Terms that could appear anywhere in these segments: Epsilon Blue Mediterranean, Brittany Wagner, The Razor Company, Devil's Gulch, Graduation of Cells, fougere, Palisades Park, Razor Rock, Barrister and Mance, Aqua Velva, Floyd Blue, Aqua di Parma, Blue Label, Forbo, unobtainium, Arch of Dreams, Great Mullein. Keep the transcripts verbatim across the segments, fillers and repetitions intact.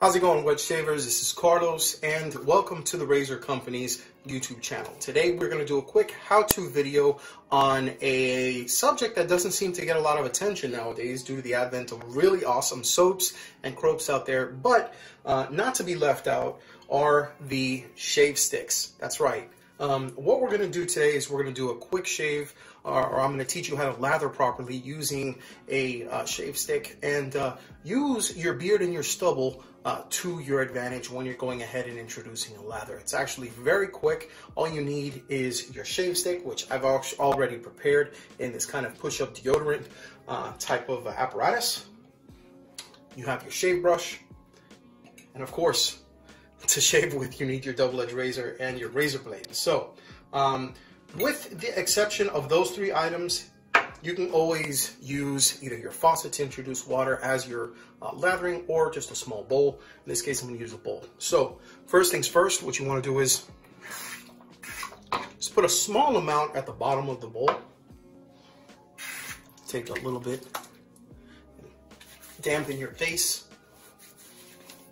How's it going, wet shavers? This is Carlos and welcome to the Razor Company's YouTube channel. Today we're going to do a quick how-to video on a subject that doesn't seem to get a lot of attention nowadays due to the advent of really awesome soaps and soaps out there, but uh, not to be left out are the shave sticks. That's right. Um, what we're going to do today is we're going to do a quick shave, or, or I'm going to teach you how to lather properly using a uh, shave stick, and uh, use your beard and your stubble uh, to your advantage when you're going ahead and introducing a lather. It's actually very quick. All you need is your shave stick, which I've already prepared in this kind of push-up deodorant uh, type of apparatus. You have your shave brush, and of course, to shave with, you need your double-edged razor and your razor blade. So, um, with the exception of those three items, you can always use either your faucet to introduce water as your uh, lathering, or just a small bowl. In this case, I'm going to use a bowl. So, first things first, what you want to do is just put a small amount at the bottom of the bowl. Take a little bit, dampen your face,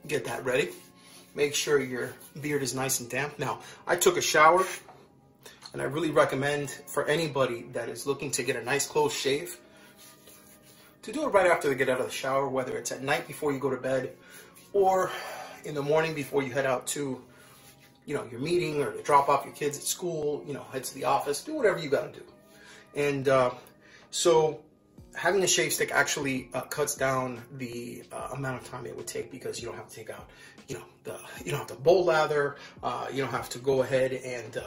get that ready. Make sure your beard is nice and damp. Now, I took a shower, and I really recommend for anybody that is looking to get a nice close shave to do it right after they get out of the shower, whether it's at night before you go to bed or in the morning before you head out to, you know, your meeting or to drop off your kids at school, you know, head to the office, do whatever you gotta do. And uh, so having a shave stick actually uh, cuts down the uh, amount of time it would take, because you don't have to take out, you know, the, you don't have to bowl lather, uh, you don't have to go ahead and uh,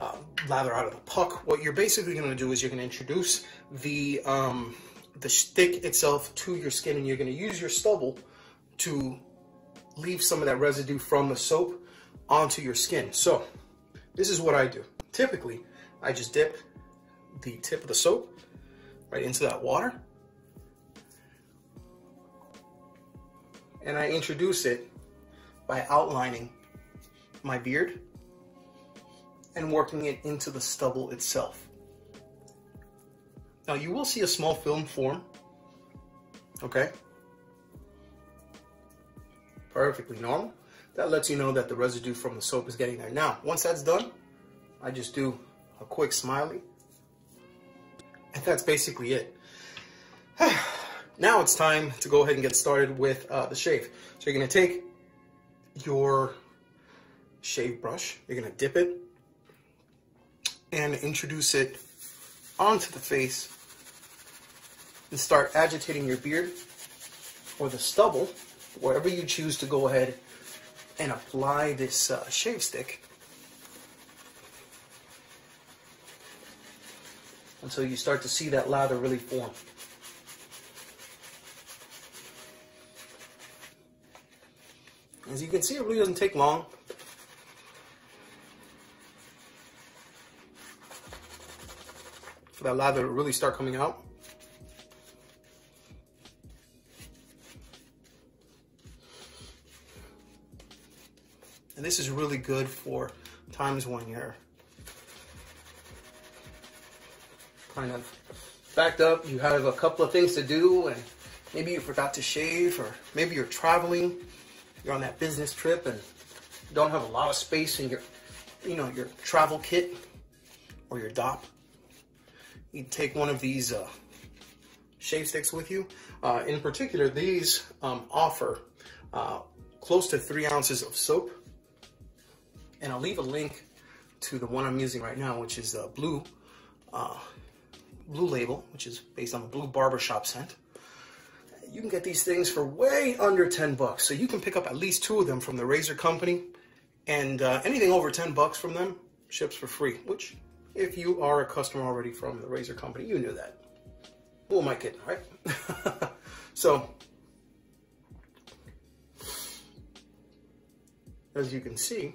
uh, lather out of the puck. What you're basically going to do is you're going to introduce the, um, the stick itself to your skin, and you're going to use your stubble to leave some of that residue from the soap onto your skin. So this is what I do. Typically, I just dip the tip of the soap right into that water, and I introduce it by outlining my beard and working it into the stubble itself. Now you will see a small film form, okay? Perfectly normal. That lets you know that the residue from the soap is getting there. Now, once that's done, I just do a quick smiley. And that's basically it. Now it's time to go ahead and get started with uh, the shave. So you're going to take your shave brush, you're going to dip it and introduce it onto the face and start agitating your beard or the stubble, wherever you choose to go ahead and apply this uh, shave stick, until you start to see that lather really form. As you can see, it really doesn't take long. For that lather to really start coming out. And this is really good for times when you're kind of backed up, you have a couple of things to do, and maybe you forgot to shave, or maybe you're traveling, you're on that business trip and don't have a lot of space in your, you know, your travel kit or your D O P. You take one of these uh, shave sticks with you. Uh, in particular, these um, offer uh, close to three ounces of soap, and I'll leave a link to the one I'm using right now, which is uh, blue. Uh, Blue Label, which is based on the blue barbershop scent. You can get these things for way under ten bucks. So you can pick up at least two of them from the Razor Company, and uh, anything over ten bucks from them ships for free, which if you are a customer already from the Razor Company, you knew that. Who am I kidding, right? So, as you can see,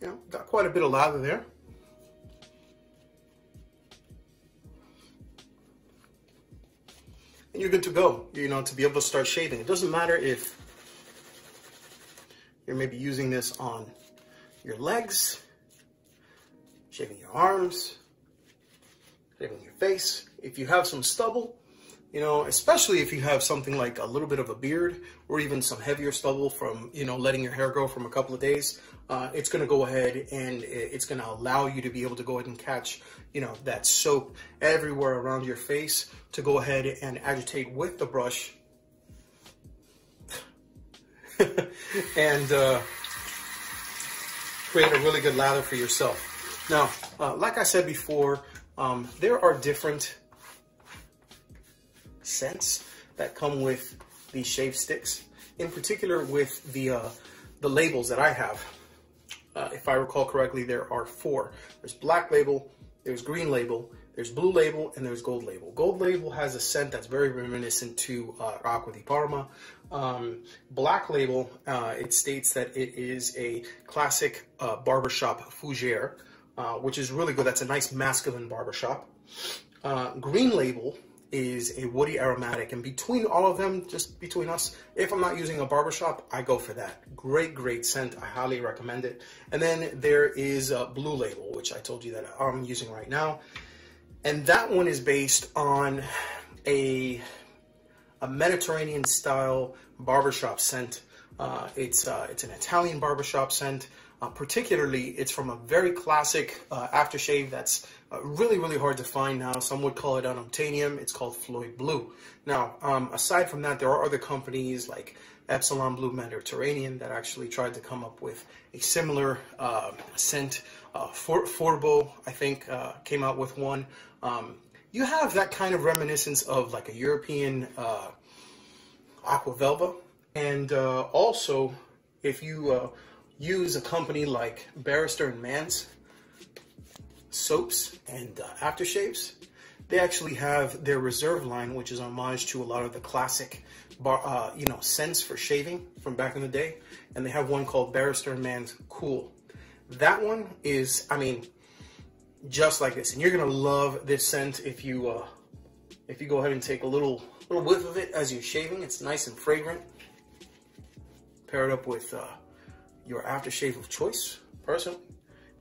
you know, got quite a bit of lather there. You're good to go, you know, to be able to start shaving. It doesn't matter if you're maybe using this on your legs, shaving your arms, shaving your face. If you have some stubble, You know, especially if you have something like a little bit of a beard or even some heavier stubble from, you know, letting your hair grow from a couple of days, uh, it's going to go ahead and it's going to allow you to be able to go ahead and catch, you know, that soap everywhere around your face to go ahead and agitate with the brush. and uh, create a really good lather for yourself. Now, uh, like I said before, um, there are different scents that come with the shave sticks, in particular with the uh, the labels that I have. Uh, if I recall correctly, there are four. There's black label, there's green label, there's blue label, and there's gold label. Gold label has a scent that's very reminiscent to uh, Aqua di Parma. Um, black label, uh, it states that it is a classic uh, barbershop fougere, uh, which is really good. That's a nice masculine barbershop. Uh, green label is a woody aromatic, and between all of them, just between us, if I'm not using a barbershop, I go for that. Great, great scent. I highly recommend it. And then there is a Blue Label, which I told you that I'm using right now. And that one is based on a, a Mediterranean style barbershop scent. Uh, it's, uh, it's an Italian barbershop scent. Uh, particularly, it's from a very classic uh, aftershave that's uh, really, really hard to find now. Some would call it unobtainium. It's called Floyd Blue. Now, um, aside from that, there are other companies like Epsilon Blue Mediterranean that actually tried to come up with a similar uh, scent. Uh, For Forbo, I think, uh, came out with one. Um, you have that kind of reminiscence of like a European uh, Aqua Velva. And uh, also, if you... Uh, use a company like Barrister and Mance soaps and uh, aftershaves. They actually have their Reserve line, which is homage to a lot of the classic bar, uh, you know, scents for shaving from back in the day. And they have one called Barrister and Mance Cool. That one is, I mean, just like this. And you're gonna love this scent if you uh, if you go ahead and take a little little whiff of it as you're shaving. It's nice and fragrant. Pair it up with. Uh, your aftershave of choice, personally.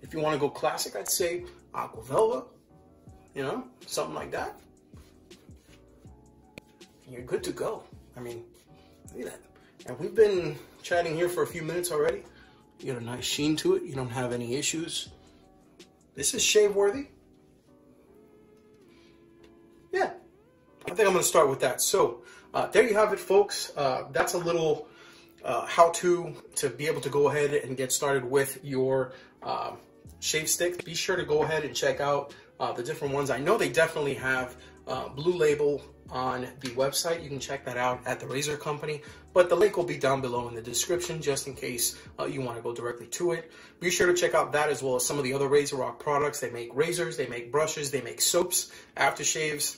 If you want to go classic, I'd say Aqua Velva, you know, something like that. And you're good to go. I mean, look at that. And we've been chatting here for a few minutes already. You got a nice sheen to it. You don't have any issues. This is shave worthy. Yeah, I think I'm gonna start with that. So uh, there you have it, folks. Uh, that's a little Uh, how to to be able to go ahead and get started with your uh, shave stick. Be sure to go ahead and check out uh, the different ones. I know they definitely have uh, Blue Label on the website. You can check that out at the Razor Company, but the link will be down below in the description just in case uh, you want to go directly to it. Be sure to check out that as well as some of the other Razor Rock products. They make razors, they make brushes, they make soaps, aftershaves.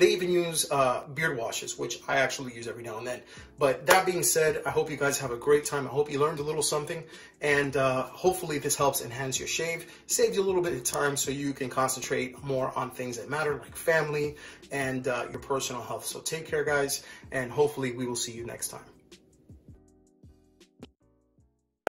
They even use uh, beard washes, which I actually use every now and then. But that being said, I hope you guys have a great time. I hope you learned a little something. And uh, hopefully this helps enhance your shave, saves you a little bit of time so you can concentrate more on things that matter, like family and uh, your personal health. So take care, guys, and hopefully we will see you next time.